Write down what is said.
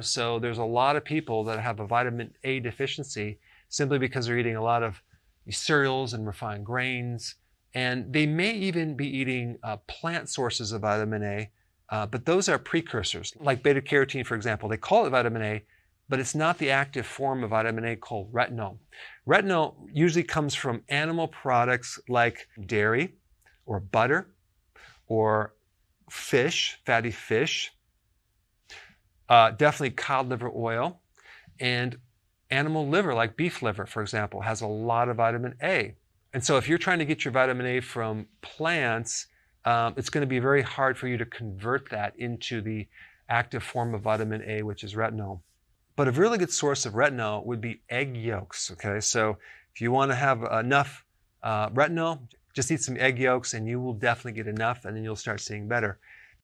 So there's a lot of people that have a vitamin A deficiency simply because they're eating a lot of cereals and refined grains. And they may even be eating plant sources of vitamin A, but those are precursors, like beta-carotene, for example. They call it vitamin A, but it's not the active form of vitamin A called retinol. Retinol usually comes from animal products like dairy or butter or fish, fatty fish, definitely cod liver oil, and animal liver like beef liver, for example, has a lot of vitamin A. And so if you're trying to get your vitamin A from plants, it's going to be very hard for you to convert that into the active form of vitamin A, which is retinol. But a really good source of retinol would be egg yolks, okay? So if you want to have enough retinol, just eat some egg yolks and you will definitely get enough, and then you'll start seeing better.